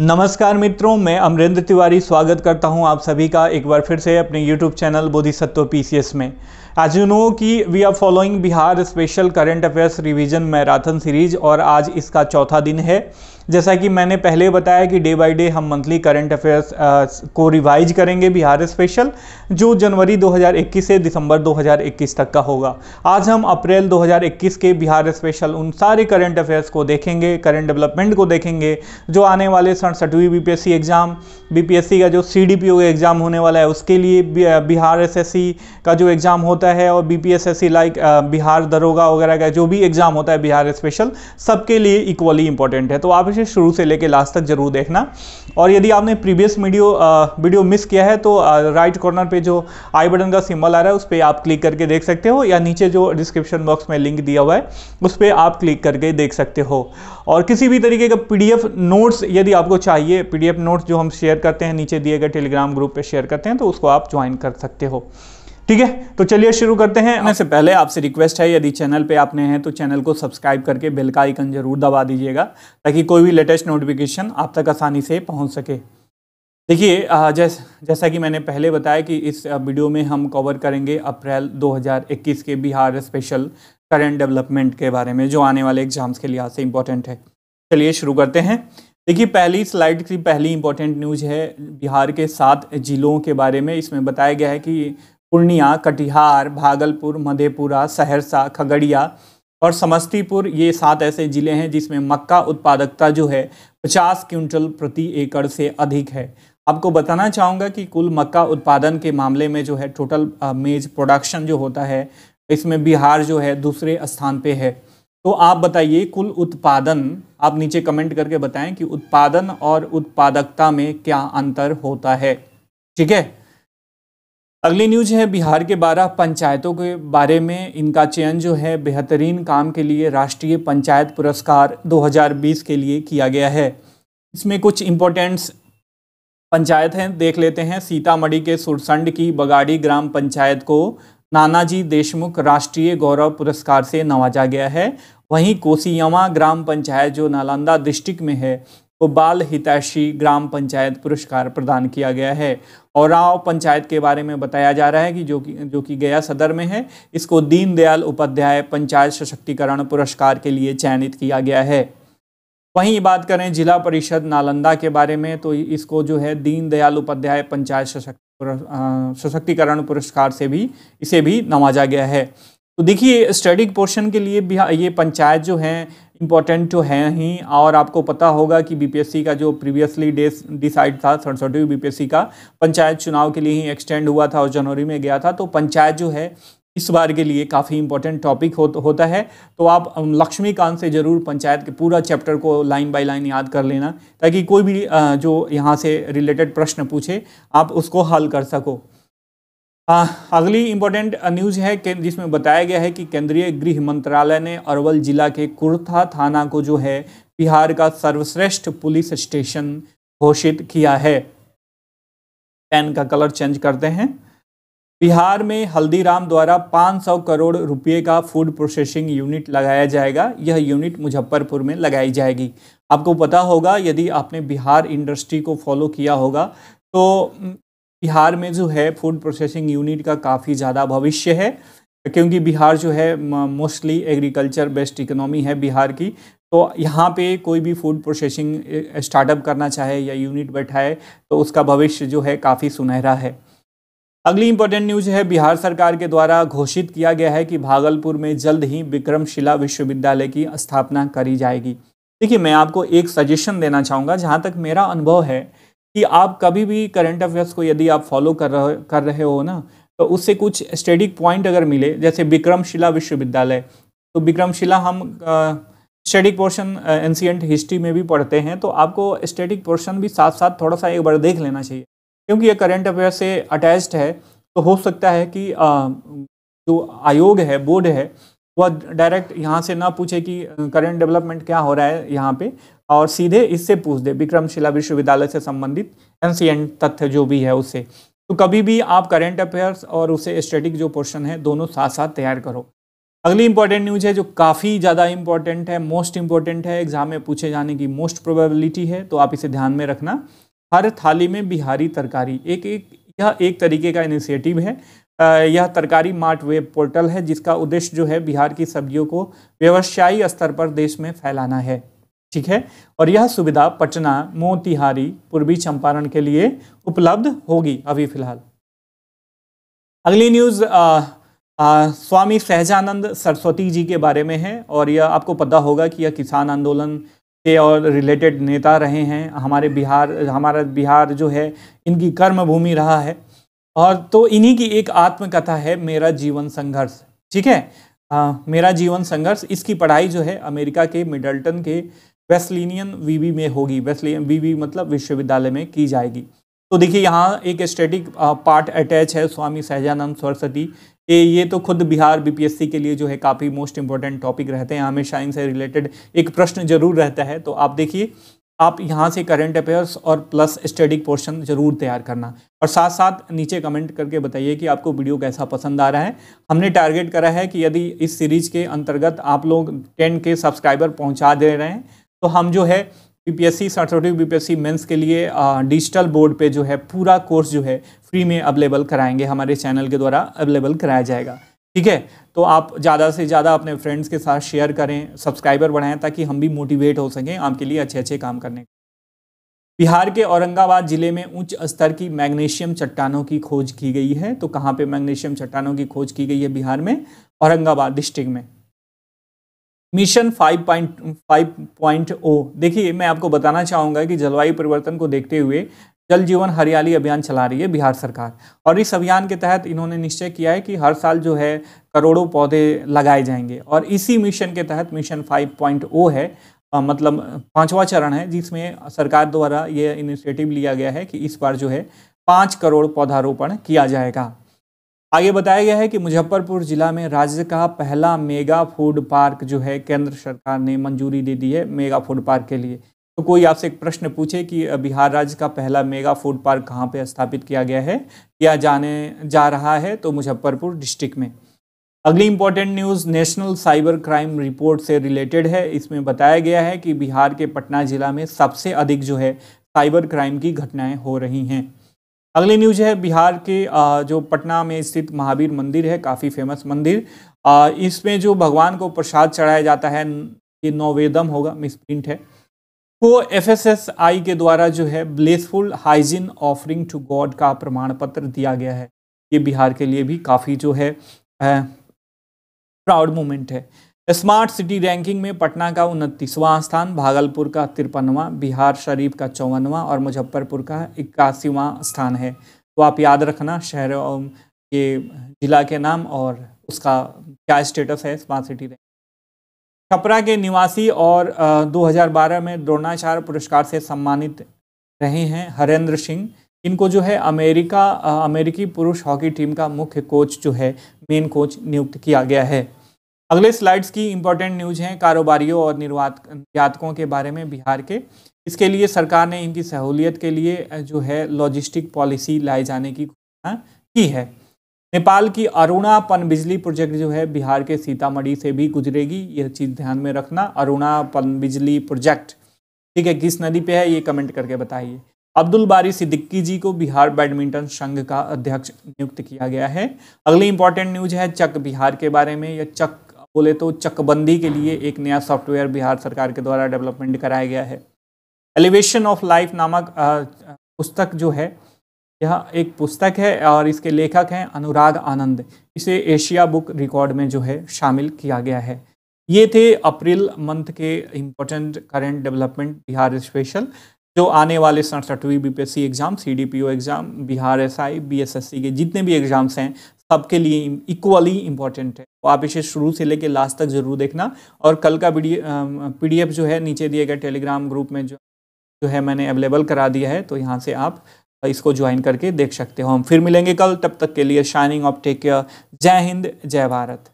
नमस्कार मित्रों, मैं अमरेंद्र तिवारी स्वागत करता हूं आप सभी का एक बार फिर से अपने YouTube चैनल बोधिसत्तो पीसीएस में। आज यू नो कि we are following Bihar special current affairs revision marathon series और आज इसका चौथा दिन है। जैसा कि मैंने पहले बताया कि डे बाय डे हम मंथली करंट अफेयर्स को रिवाइज करेंगे बिहार स्पेशल, जो जनवरी 2021 से दिसंबर 2021 तक का होगा। आज हम अप्रैल 2021 के बिहार स्पेशल उन सारे करंट अफेयर्स को देखेंगे, करंट डेवलपमेंट को देखेंगे, जो आने वाले 67वीं बीपीएससी एग्ज़ाम, बीपीएससी का जो सीडीपीओ एग्ज़ाम होने वाला है उसके लिए बिहार एसएससी का जो एग्ज़ाम होता है और बीपीएसएससी लाइक बिहार दरोगा वगैरह का जो भी एग्ज़ाम होता है बिहार स्पेशल सबके लिए इक्वली इंपॉर्टेंट है। तो आप इसे शुरू से लेकर लास्ट तक जरूर देखना। और यदि आपने प्रीवियस वीडियो मिस किया है तो राइट कॉर्नर पे जो आई बटन का सिंबल आ रहा है उस पर आप क्लिक करके देख सकते हो, या नीचे जो डिस्क्रिप्शन बॉक्स में लिंक दिया हुआ है उस पर आप क्लिक करके देख सकते हो। और किसी भी तरीके का पीडीएफ नोट्स यदि आपको चाहिए, पीडीएफ नोट्स जो हम शेयर करते हैं नीचे दिए गए टेलीग्राम ग्रुप पे शेयर करते हैं, तो उसको आप ज्वाइन कर सकते हो। ठीक है, तो चलिए शुरू करते हैं। इससे पहले आपसे रिक्वेस्ट है, यदि चैनल पे आपने हैं तो चैनल को सब्सक्राइब करके बेल का आइकन जरूर दबा दीजिएगा ताकि कोई भी लेटेस्ट नोटिफिकेशन आप तक आसानी से पहुंच सके। देखिए, जैसा कि मैंने पहले बताया कि इस वीडियो में हम कवर करेंगे अप्रैल 2021 के बिहार स्पेशल करंट डेवलपमेंट के बारे में, जो आने वाले एग्जाम्स के लिहाज से इंपॉर्टेंट है। चलिए शुरू करते हैं। देखिए, पहली स्लाइड की पहली इंपॉर्टेंट न्यूज़ है बिहार के 7 जिलों के बारे में। इसमें बताया गया है कि पूर्णिया, कटिहार, भागलपुर, मधेपुरा, सहरसा, खगड़िया और समस्तीपुर, ये 7 ऐसे ज़िले हैं जिसमें मक्का उत्पादकता जो है 50 क्विंटल प्रति एकड़ से अधिक है। आपको बताना चाहूँगा कि कुल मक्का उत्पादन के मामले में जो है टोटल मेज प्रोडक्शन जो होता है इसमें बिहार जो है दूसरे स्थान पे है। तो आप बताइए कुल उत्पादन, आप नीचे कमेंट करके बताएं कि उत्पादन और उत्पादकता में क्या अंतर होता है। ठीक है, अगली न्यूज़ है बिहार के 12 पंचायतों के बारे में। इनका चयन जो है बेहतरीन काम के लिए राष्ट्रीय पंचायत पुरस्कार 2020 के लिए किया गया है। इसमें कुछ इम्पोर्टेंट्स पंचायत हैं, देख लेते हैं। सीतामढ़ी के सुरसंड की बगाड़ी ग्राम पंचायत को नानाजी देशमुख राष्ट्रीय गौरव पुरस्कार से नवाजा गया है। वहीं कोसीयमा ग्राम पंचायत जो नालंदा डिस्ट्रिक्ट में है को बाल हितैषी ग्राम पंचायत पुरस्कार प्रदान किया गया है। और राव पंचायत के बारे में बताया जा रहा है कि जो कि गया सदर में है, इसको दीनदयाल उपाध्याय पंचायत सशक्तिकरण पुरस्कार के लिए चयनित किया गया है। वहीं बात करें जिला परिषद नालंदा के बारे में, तो इसको जो है दीनदयाल उपाध्याय पंचायत सशक्तिकरण पुरस्कार से भी इसे नवाजा गया है। तो देखिए, स्टैटिक पोर्शन के लिए भी ये पंचायत जो हैं इम्पॉर्टेंट तो हैं ही। और आपको पता होगा कि बीपीएससी का जो प्रीवियसली डिसाइड था 67वीं बीपीएससी का पंचायत चुनाव के लिए ही एक्सटेंड हुआ था और जनवरी में गया था। तो पंचायत जो है इस बार के लिए काफ़ी इंपॉर्टेंट टॉपिक होता है। तो आप लक्ष्मीकांत से ज़रूर पंचायत के पूरा चैप्टर को लाइन बाय लाइन याद कर लेना ताकि कोई भी जो यहाँ से रिलेटेड प्रश्न पूछे आप उसको हल कर सको। अगली इम्पोर्टेंट न्यूज़ है कि जिसमें बताया गया है कि केंद्रीय गृह मंत्रालय ने अरवल जिला के कुर्था थाना को जो है बिहार का सर्वश्रेष्ठ पुलिस स्टेशन घोषित किया है। पेन का कलर चेंज करते हैं। बिहार में हल्दीराम द्वारा 500 करोड़ रुपए का फूड प्रोसेसिंग यूनिट लगाया जाएगा। यह यूनिट मुजफ्फरपुर में लगाई जाएगी। आपको पता होगा, यदि आपने बिहार इंडस्ट्री को फॉलो किया होगा तो बिहार में जो है फूड प्रोसेसिंग यूनिट का काफ़ी ज़्यादा भविष्य है, क्योंकि बिहार जो है मोस्टली एग्रीकल्चर बेस्ड इकोनॉमी है बिहार की। तो यहाँ पे कोई भी फूड प्रोसेसिंग स्टार्टअप करना चाहे या यूनिट बैठाए तो उसका भविष्य जो है काफ़ी सुनहरा है। अगली इम्पोर्टेंट न्यूज़ है बिहार सरकार के द्वारा घोषित किया गया है कि भागलपुर में जल्द ही विक्रमशिला विश्वविद्यालय की स्थापना करी जाएगी। देखिए, मैं आपको एक सजेशन देना चाहूँगा, जहाँ तक मेरा अनुभव है कि आप कभी भी करंट अफेयर्स को यदि आप फॉलो कर रहे हो ना, तो उससे कुछ स्टैटिक पॉइंट अगर मिले, जैसे विक्रमशिला विश्वविद्यालय। तो विक्रमशिला हम स्टैटिक पोर्शन एंशिएंट हिस्ट्री में भी पढ़ते हैं, तो आपको स्टैटिक पोर्शन भी साथ साथ थोड़ा सा एक बार देख लेना चाहिए, क्योंकि ये करंट अफेयर्स से अटैच्ड है। तो हो सकता है कि जो आयोग है, बोर्ड है, वह डायरेक्ट यहाँ से ना पूछे कि करंट डेवलपमेंट क्या हो रहा है यहाँ पे, और सीधे इससे पूछ दे विक्रमशिला विश्वविद्यालय से संबंधित एंशिएंट तथ्य जो भी है उससे। तो कभी भी आप करंट अफेयर्स और उसे स्टैटिक जो पोर्शन है दोनों साथ साथ तैयार करो। अगली इंपॉर्टेंट न्यूज है जो काफ़ी ज़्यादा इंपॉर्टेंट है, मोस्ट इंपॉर्टेंट है, एग्जाम में पूछे जाने की मोस्ट प्रोबेबिलिटी है, तो आप इसे ध्यान में रखना। हर थाली में बिहारी तरकारी, यह एक तरीके का इनिशिएटिव है। यह तरकारी मार्ट वेब पोर्टल है जिसका उद्देश्य जो है बिहार की सब्जियों को व्यवसायी स्तर पर देश में फैलाना है, ठीक है। और यह सुविधा पटना, मोतिहारी, पूर्वी चंपारण के लिए उपलब्ध होगी अभी फिलहाल। अगली न्यूज़ स्वामी सहजानंद सरस्वती जी के बारे में है, और यह आपको पता होगा कि यह किसान आंदोलन के और रिलेटेड नेता रहे हैं। हमारा बिहार जो है इनकी कर्मभूमि रहा है, और तो इन्हीं की एक आत्मकथा है मेरा जीवन संघर्ष, ठीक है। मेरा जीवन संघर्ष, इसकी पढ़ाई जो है अमेरिका के मिडलटन के वेस्टलीनियन वीवी में होगी। वेस्टलीनियन वीवी मतलब विश्वविद्यालय में की जाएगी। तो देखिए यहाँ एक स्टैटिक पार्ट अटैच है स्वामी सहजानंद सरस्वती। ये तो खुद बिहार बीपीएससी के लिए जो है काफ़ी मोस्ट इंपॉर्टेंट टॉपिक रहते हैं, हमेशा इनसे रिलेटेड एक प्रश्न जरूर रहता है। तो आप देखिए, आप यहाँ से करंट अफेयर्स और प्लस स्टैटिक पोर्शन जरूर तैयार करना, और साथ साथ नीचे कमेंट करके बताइए कि आपको वीडियो कैसा पसंद आ रहा है। हमने टारगेट करा है कि यदि इस सीरीज के अंतर्गत आप लोग 10K सब्सक्राइबर पहुँचा दे रहे हैं तो हम जो है बीपीएससी 67 BPSC मेंस के लिए डिजिटल बोर्ड पे जो है पूरा कोर्स जो है फ्री में अवेलेबल कराएंगे, हमारे चैनल के द्वारा अवेलेबल कराया जाएगा, ठीक है। तो आप ज़्यादा से ज़्यादा अपने फ्रेंड्स के साथ शेयर करें, सब्सक्राइबर बढ़ाएं, ताकि हम भी मोटिवेट हो सकें आपके लिए अच्छे अच्छे काम करने। बिहार के औरंगाबाद ज़िले में उच्च स्तर की मैग्नीशियम चट्टानों की खोज की गई है। तो कहाँ पर मैग्नीशियम चट्टानों की खोज की गई है बिहार में? औरंगाबाद डिस्ट्रिक्ट में। मिशन 5.0, देखिए मैं आपको बताना चाहूँगा कि जलवायु परिवर्तन को देखते हुए जल जीवन हरियाली अभियान चला रही है बिहार सरकार, और इस अभियान के तहत इन्होंने निश्चय किया है कि हर साल जो है करोड़ों पौधे लगाए जाएंगे। और इसी मिशन के तहत मिशन 5.0 है, मतलब 5वां चरण है, जिसमें सरकार द्वारा ये इनिशिएटिव लिया गया है कि इस बार जो है 5 करोड़ पौधारोपण किया जाएगा। आगे बताया गया है कि मुजफ्फरपुर जिला में राज्य का पहला मेगा फूड पार्क जो है केंद्र सरकार ने मंजूरी दे दी है मेगा फूड पार्क के लिए। तो कोई आपसे एक प्रश्न पूछे कि बिहार राज्य का पहला मेगा फूड पार्क कहाँ पे स्थापित किया गया है या जाने जा रहा है, तो मुजफ्फरपुर डिस्ट्रिक्ट में। अगली important news national cyber crime report से रिलेटेड है। इसमें बताया गया है कि बिहार के पटना जिला में सबसे अधिक जो है साइबर क्राइम की घटनाएँ हो रही हैं। अगली न्यूज है बिहार के जो पटना में स्थित महावीर मंदिर है, काफ़ी फेमस मंदिर, इसमें जो भगवान को प्रसाद चढ़ाया जाता है, ये नौवेदम होगा, मिसप्रिंट है, को FSSAI के द्वारा जो है blessful hygiene offering to God का प्रमाण पत्र दिया गया है। ये बिहार के लिए भी काफ़ी जो है प्राउड मोमेंट है। स्मार्ट सिटी रैंकिंग में पटना का 29वां स्थान, भागलपुर का 53वां, बिहार शरीफ का 54वां और मुजफ्फरपुर का 81वां स्थान है। तो आप याद रखना शहर और ये जिला के नाम और उसका क्या स्टेटस है स्मार्ट सिटी रैंकिंग। छपरा के निवासी और 2012 में द्रोणाचार्य पुरस्कार से सम्मानित रहे हैं हरेंद्र सिंह। इनको जो है अमेरिकी पुरुष हॉकी टीम का मुख्य कोच जो है मेन कोच नियुक्त किया गया है। अगले स्लाइड्स की इंपॉर्टेंट न्यूज हैं कारोबारियों और निर्यातकों के बारे में बिहार के। इसके लिए सरकार ने इनकी सहूलियत के लिए जो है लॉजिस्टिक पॉलिसी लाए जाने की घोषणा की है। नेपाल की अरुणा पनबिजली प्रोजेक्ट जो है बिहार के सीतामढ़ी से भी गुजरेगी, यह चीज़ ध्यान में रखना। अरुणा पनबिजली प्रोजेक्ट, ठीक है, किस नदी पर है ये कमेंट करके बताइए। अब्दुल बारी सिद्दीकी जी को बिहार बैडमिंटन संघ का अध्यक्ष नियुक्त किया गया है। अगली इंपॉर्टेंट न्यूज है चक बिहार के बारे में। यह चक बोले तो चकबंदी के लिए एक नया सॉफ्टवेयर बिहार सरकार के द्वारा डेवलपमेंट कराया गया है। एलिवेशन ऑफ लाइफ नामक पुस्तक जो है, यह एक पुस्तक है और इसके लेखक हैं अनुराग आनंद। इसे एशिया बुक रिकॉर्ड में जो है शामिल किया गया है। ये थे अप्रैल मंथ के important current development Bihar special, जो आने वाले 67वीं BPSC exam, CDPO exam, Bihar SI, BSSC के जितने भी एग्ज़ाम्स हैं सबके लिए इक्वली इम्पॉर्टेंट है। तो आप इसे शुरू से लेकर लास्ट तक जरूर देखना। और कल का PDF जो है नीचे दिए गए टेलीग्राम ग्रुप में जो है मैंने अवेलेबल करा दिया है, तो यहाँ से आप इसको ज्वाइन करके देख सकते हो। हम फिर मिलेंगे कल, तब तक के लिए शाइनिंग ऑफ, टेक केयर, जय हिंद, जय भारत।